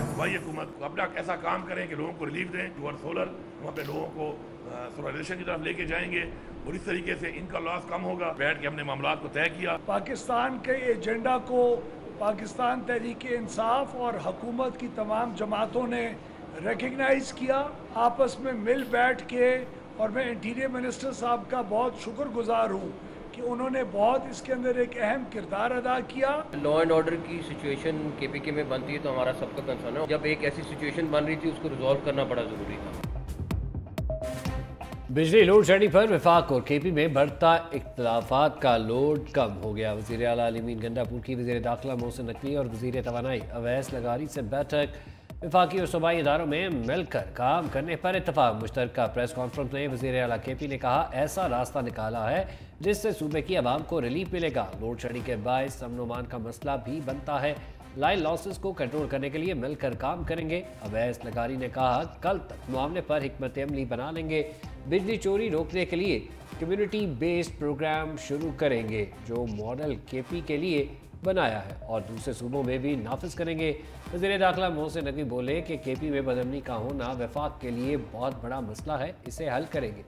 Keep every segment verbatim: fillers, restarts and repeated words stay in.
सूबाई हुकूमत अपना ऐसा काम करें कि लोगों को रिलीफ दें टूअर्ड सोलर, वहाँ पे लोगों को सोलराइजेशन की तरफ लेके जाएंगे और इस तरीके से इनका लॉस कम होगा। बैठ के हमने मामला को तय किया। पाकिस्तान के एजेंडा को पाकिस्तान तहरीक इंसाफ और हुकूमत की तमाम जमातों ने रिकगनाइज़ किया, आपस में मिल बैठ के, और मैं इंटीरियर मिनिस्टर साहब का बहुत शुक्रगुजार हूँ कि उन्होंने बहुत इसके अंदर एक अहम किरदार अदा किया। लॉ एंड ऑर्डर की सिचुएशन के पी के में बनती है तो हमारा सबका कंसर्न है। जब एक ऐसी सिचुएशन बन रही थी उसको रिजॉल्व करना बड़ा ज़रूरी था। बिजली लोड शेडिंग पर विफाक और के पी में बढ़ता इख्तलाफात का लोड कम हो गया। वजीरे आला मीन गंडापुर की वजीर दाखिला मोहसिन नकवी और वजीर तवानाई अवैस लगारी से बैठक। वफाकी और सूबाई इदारों में मिलकर काम करने पर इतफाक। मुश्तरका प्रेस कॉन्फ्रेंस में वज़ीर आला के पी ने कहा ऐसा रास्ता निकाला है जिससे सूबे की आवाम को रिलीफ मिलेगा। लोड शेडिंग के बायस अमनोमान का मसला भी बनता है। लाइन लॉसेस को कंट्रोल करने के लिए मिलकर काम करेंगे। अवैस लगारी ने कहा कल तक मामले पर हिकमत अमली बना लेंगे। बिजली चोरी रोकने के लिए कम्युनिटी बेस्ड प्रोग्राम शुरू करेंगे जो मॉडल के पी के लिए बनाया है और दूसरे सूबों में भी नाफिज करेंगे। वज़ीर दाखिला मोहसिन नकवी बोले कि के पी में बदअमनी का होना वफाक के लिए बहुत बड़ा मसला है, इसे हल करेंगे।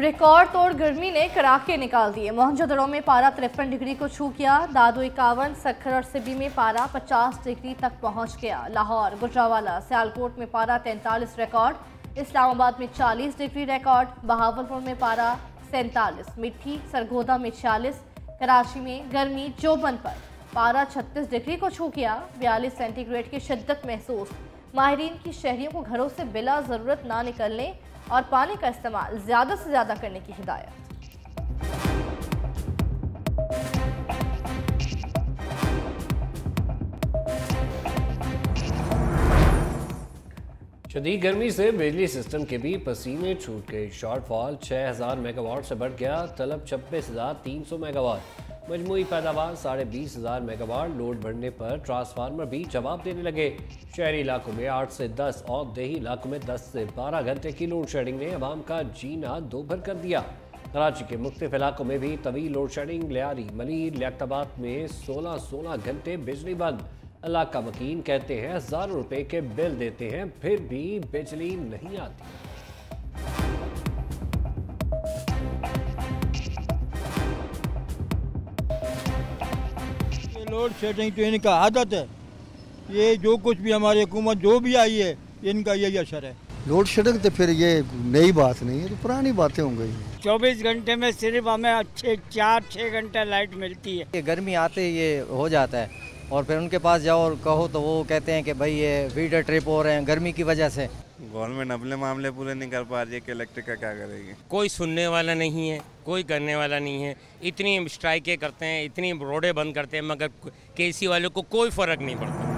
रिकॉर्ड तोड़ गर्मी ने कड़ाके निकाल दिए। मोहनजोदड़ो में पारा तिरपन डिग्री को छू गया। दादो इक्यावन, सखर और सिबी में पारा पचास डिग्री तक पहुंच गया। लाहौर, गुजरावाला, सियालकोट में पारा तैंतालीस रिकॉर्ड, इस्लामाबाद में चालीस डिग्री रिकॉर्ड, बहावलपुर में पारा सैंतालीस, मिट्टी सरगोदा में छियालीस, कराची में गर्मी चौवन पर पारा छत्तीस डिग्री को छू गया। बयालीस सेंटीग्रेड की शिद्दत महसूस। माहरीन की शहरियों को घरों से बिला ज़रूरत ना निकलने और पानी का इस्तेमाल ज़्यादा से ज़्यादा करने की हिदायत। शदीद गर्मी से बिजली सिस्टम के भी पसीने छूट गए। शॉर्टफॉल छः हज़ार मेगावाट से बढ़ गया। तलब छब्बीस हज़ार तीन सौ मेगावाट, मजमूई पैदावार साढ़े बीस हज़ार मेगावाट। लोड बढ़ने पर ट्रांसफार्मर भी जवाब देने लगे। शहरी इलाकों में आठ से दस और देही इलाकों में दस से बारह घंटे की लोड शेडिंग ने आवाम का जीना दोभर कर दिया। कराची के मुख्तलिफ इलाकों में भी तवील लोड शेडिंग। लियारी, मलीर, लियाकताबाद में सोलह सोलह घंटे बिजली बंद। अल्लाह का वकील कहते हैं हज़ारों रुपए के बिल देते हैं फिर भी बिजली नहीं आती। ये लोड शेडिंग तो इनका आदत है। ये जो कुछ भी हमारी हुकूमत जो भी आई है इनका यही असर है। लोड शेडिंग तो फिर ये नई बात नहीं है, तो पुरानी बातें हो गई। चौबीस घंटे में सिर्फ हमें अच्छे चार छः घंटा लाइट मिलती है। ये गर्मी आते ये हो जाता है और फिर उनके पास जाओ और कहो तो वो कहते हैं कि भाई ये फीडर ट्रिप हो रहे हैं गर्मी की वजह से। गवर्नमेंट अपने मामले पूरे नहीं कर पा रही है कि इलेक्ट्रिक का क्या करेगी। कोई सुनने वाला नहीं है, कोई करने वाला नहीं है। इतनी स्ट्राइकें करते हैं, इतनी रोडें बंद करते हैं, मगर केसी वालों को कोई फर्क नहीं पड़ता।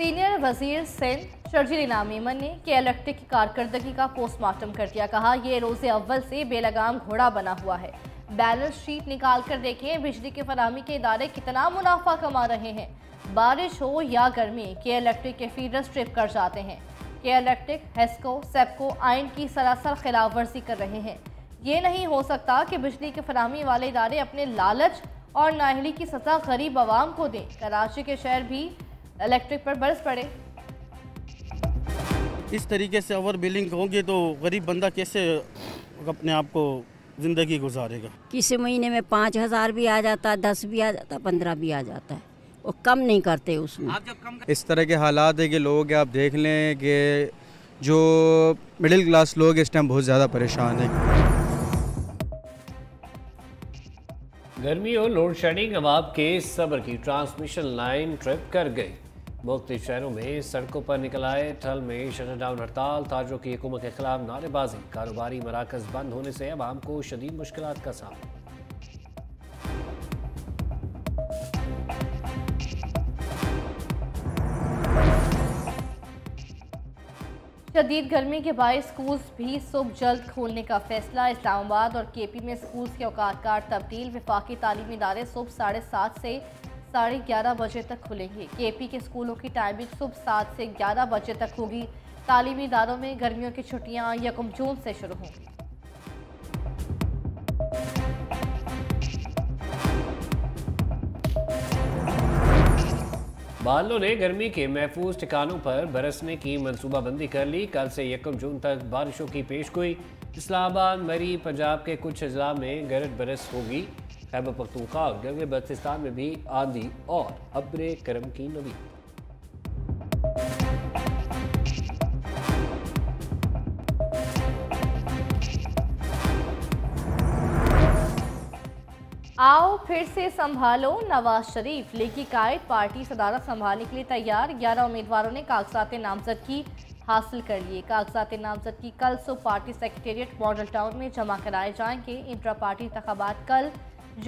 सीनियर वजीर सिंध शर्जील इनाम ईमन ने के इलेक्ट्रिक की कारकर्दगी का पोस्टमार्टम कर दिया। कहा ये रोज़े अव्वल से बेलगाम घोड़ा बना हुआ है। बैलेंस शीट निकाल कर देखें बिजली के फराहमी के इदारे कितना मुनाफा कमा रहे हैं। बारिश हो या गर्मी के इलेक्ट्रिक के फीडर स्ट्रिप कर जाते हैं। के इलेक्ट्रिक, हेस्को, सेपको आइन की सरासर खिलाफ वर्जी कर रहे हैं। ये नहीं हो सकता कि बिजली के फराहमी वाले इदारे अपने लालच और नाहली की सजा गरीब आवाम को दें। कराची के शहर भी इलेक्ट्रिक पर बरस पड़े। इस तरीके से ओवर बिलिंग होगी तो गरीब बंदा कैसे अपने आप को जिंदगी गुजारेगा। किसी महीने में पाँच हज़ार भी आ जाता है, दस भी आ जाता है, पंद्रह भी आ जाता है, वो कम नहीं करते उसमें। आप जब कम कर... इस तरह के हालात है कि लोग आप देख लें कि जो मिडिल क्लास लोग इस टाइम बहुत ज़्यादा परेशान हैं। गर्मी और लोड शेडिंग अवाब के सब्र की। ट्रांसमिशन लाइन ट्रिप कर गई। मुख्तलिफ शहरों में सड़कों पर निकल आए। ठल में शटर डाउन हड़ताल, ताजरों की हुकूमत के खिलाफ नारेबाजी। कारोबारी मराकज़ बंद होने से आवाम को शदीद मुश्किलात का सामना। शदीद गर्मी के बायस स्कूल्स भी सुबह जल्द खोलने का फैसला। इस्लामाबाद और के पी में स्कूल्स के औकात कार तब्दील। वफाकी तालीमी इदारे सुबह साढ़े सात से साढ़े ग्यारह बजे तक खुलेंगे। के पी के स्कूलों की टाइमिंग सुबह सात से ग्यारह बजे तक होगी। तालीमी इदारों में गर्मियों की छुट्टियां यकम जून से शुरू होंगी। बालों ने गर्मी के महफूज ठिकानों पर बरसने की मनसूबाबंदी कर ली। कल से यकम जून तक बारिशों की पेशगोई। इस्लामाबाद, मरी, पंजाब के कुछ अजला में गरज बरस होगी। खैबर पख्तूनख्वा और गंगे बल्तिस्तान में भी आंधी और अब्रे करम की नमी। आओ फिर से संभालो नवाज शरीफ, लेगी कायद पार्टी सदारत संभालने के लिए तैयार। ग्यारह उम्मीदवारों ने कागजात नामजदगी हासिल कर लिए। कागजात नामजदगी कल सुबह पार्टी सेक्रेटेरिएट मॉडल टाउन में जमा कराए जाएंगे। इंट्रा पार्टी इंतखाबात कल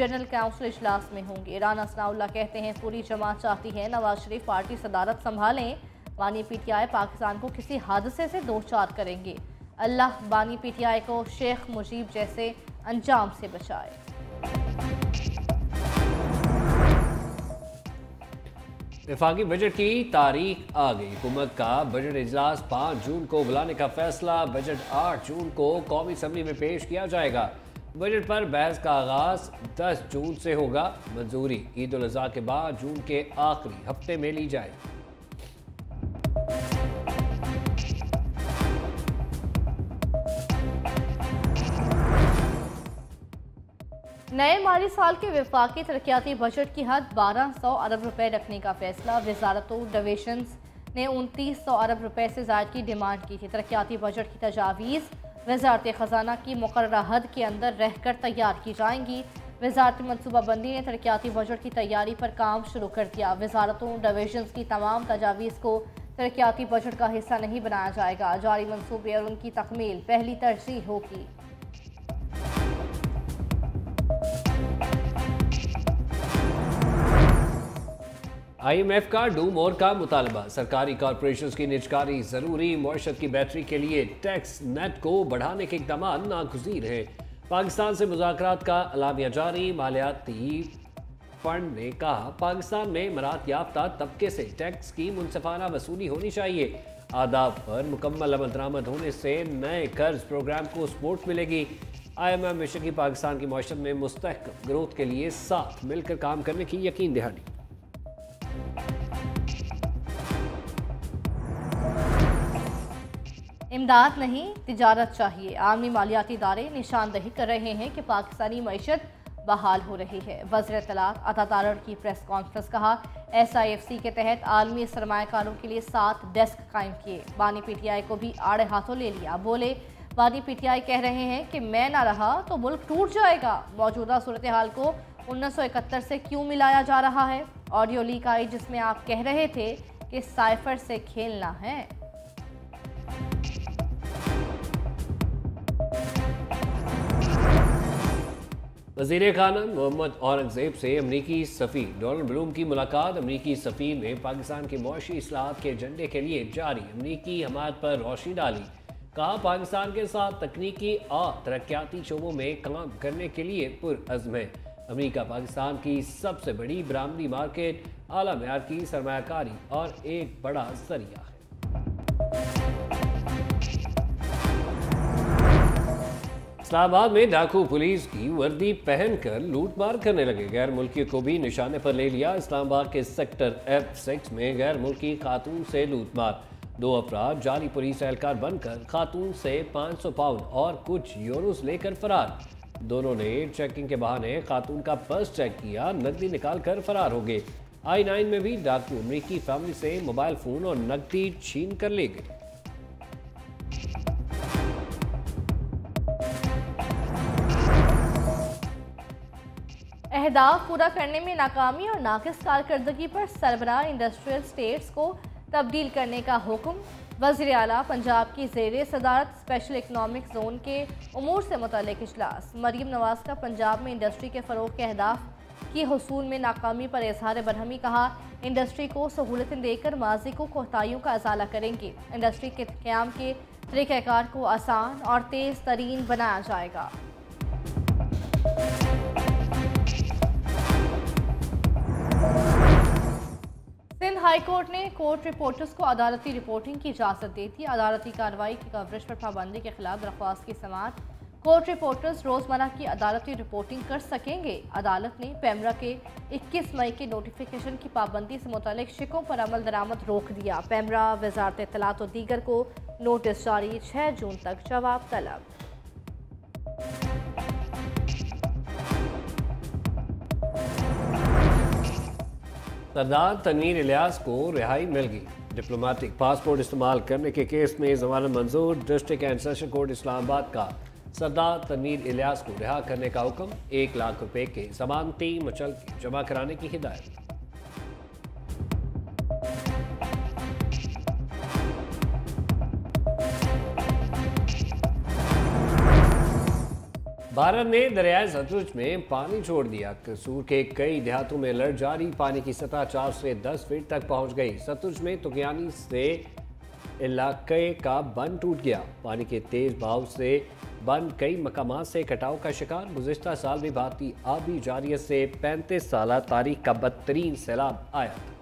जनरल काउंसिल इजलास में होंगे। राना सनाउल्लाह कहते हैं पूरी जमात चाहती है नवाज शरीफ पार्टी सदारत संभालें। बानी पी टी आई पाकिस्तान को किसी हादसे से दो चार करेंगे। अल्लाह बानी पी टी आई को शेख मुजीब जैसे अंजाम से बचाए। वफाकी बजट की तारीख आ गई। हुकूमत का बजट इजलास पाँच जून को बुलाने का फैसला। बजट आठ जून को कौमी असम्बली में पेश किया जाएगा। बजट पर बहस का आगाज दस जून से होगा। मंजूरी ईद उल अज़हा के बाद जून के आखिरी हफ्ते में ली जाएगी। नए माली साल के वफाकी तरक्याती बजट की हद बारह सौ अरब रुपए रखने का फैसला। वजारतों डिवीशंस ने उनतीस सौ अरब रुपए से ज़ायद की डिमांड की थी। तरक्याती बजट की तजावीज़ वजारत ख़जाना की मुकर्रर हद के अंदर रहकर तैयार की जाएंगी। वजारत मनसूबाबंदी ने तरक्याती बजट की तैयारी पर काम शुरू कर दिया। वजारतों डिवीशंस की तमाम तजावीज़ को तरक्याती बजट का हिस्सा नहीं बनाया जाएगा। जारी मनसूबे और उनकी तकमील पहली तरजीह होगी। आई एम एफ का डूम और का मुतालबा। सरकारी कॉरपोरेशन की निजकारी जरूरी। मौशत की बैटरी के लिए टैक्स नेट को बढ़ाने के इकदाम नागुज़ीर हैं। पाकिस्तान से मुज़ाकरात का अलामिया जारी। मालियाती फंड ने कहा पाकिस्तान में मरात याफ्ता तबके से टैक्स की मुनसफाना वसूली होनी चाहिए। आदाब पर मुकम्मल अमल दरामद होने से नए कर्ज प्रोग्राम को सपोर्ट मिलेगी। आई एम एफ मिशन की पाकिस्तान की मौशत में मुस्तहकम ग्रोथ के लिए साथ मिलकर काम करने की यकीन दहानी। इमदाद नहीं तिजारत चाहिए। आलमी मालियाती इदारे निशानदही कर रहे हैं कि पाकिस्तानी मईशत बहाल हो रही है। वज़ीर तलाक़ अता तारण की प्रेस कॉन्फ्रेंस। कहा एस आई एफ सी के तहत आलमी सरमायाकारों के लिए सात डेस्क कायम किए। बानी पी टी आई को भी आड़े हाथों ले लिया। बोले बानी पी टी आई कह रहे हैं कि मैं ना रहा तो मुल्क टूट जाएगा। मौजूदा सूरत हाल को उन्नीस सौ इकहत्तर से क्यों मिलाया जा रहा है। ऑडियो लीक आई जिसमें आप कह रहे थे कि साइफर से खेलना है। वजीरे खाना मोहम्मद औरंगज़ेब से अमरीकी सफ़ीर डोनाल्ड ब्लूम की मुलाकात। अमरीकी सफ़ीर ने पाकिस्तान के मौशी इस्लाहात के एजेंडे के लिए जारी अमरीकी हमायत पर रोशनी डाली। कहा पाकिस्तान के साथ तकनीकी और तरक्याती शोबों में काम करने के लिए पुरअज़्म है। अमरीका पाकिस्तान की सबसे बड़ी बरामदी मार्केट, आला म्यार की सरमायाकारी और एक बड़ा जरिया है। इस्लामाबाद में डाकू पुलिस की वर्दी पहनकर लूटमार करने लगे। गैर मुल्की को भी निशाने पर ले लिया। इस्लामाबाद के सेक्टर एफ सिक्स में गैर मुल्की खातून से लूटमार। दो अफराद जाली पुलिस एहलकार बनकर खातून से पाँच सौ पाउंड और कुछ यूरोस लेकर फरार। दोनों ने चेकिंग के बहाने खातून का पर्स चेक किया, नकदी निकाल कर फरार हो गए। आई नाइन में भी डाकू अमरीकी फैमिली से मोबाइल फोन और नकदी छीन कर ले गए। अहदाफ पूरा करने में नाकामी और नाकिस कारकर्दगी पर सरबराह इंडस्ट्रियल स्टेट्स को तब्दील करने का हुक्म। वजीरे आला पंजाब की जेर सदारत स्पेशल इकनॉमिक जोन के उमूर से मुतल्लिक इजलास। मरीम नवाज का पंजाब में इंडस्ट्री के फ़रोग के अहदाफ की हसूल में नाकामी पर इजहार बरहमी। कहा इंडस्ट्री को सहूलतें देकर माजी को कोताहियों का अजाला करेंगे। इंडस्ट्री के क़याम के तरीक़ाकार को आसान और तेज़ तरीन बनाया जाएगा। सिंध हाई कोर्ट ने कोर्ट रिपोर्टर्स को अदालती रिपोर्टिंग की इजाज़त दी थी। अदालती कार्रवाई की कवरेज पर पाबंदी के खिलाफ दरख्वास्त की समाअत कोर्ट रिपोर्टर्स रोजमर्रा की अदालती रिपोर्टिंग कर सकेंगे। अदालत ने पेमरा के इक्कीस मई के नोटिफिकेशन की पाबंदी से मुतालिक शिकों पर अमल दरामद रोक दिया। पेमरा वजारत इत्तलात और दीगर को नोटिस जारी, छह जून तक जवाब तलब। सरदार तनवीर इलियास को रिहाई मिल गई। डिप्लोमेटिक पासपोर्ट इस्तेमाल करने के केस में जमानत मंजूर। District and session court Islamabad का सरदार तनवीर इलियास को रिहा करने का हुक्म। एक लाख रुपए के जमानती मचल जमा कराने की हिदायत। भारत ने दरियाए सतलुज में पानी छोड़ दिया। कसूर के कई देहातों में लड़ जारी पानी की सतह चार से दस फीट तक पहुंच गई। सतलुज में तुकियानी से इलाके का बंद टूट गया। पानी के तेज बहाव से बंद कई मकाम से कटाव का शिकार। गुज़िश्ता साल भी भारतीय आबी जारियत से पैंतीस साल तारीख का बदतरीन सैलाब आया।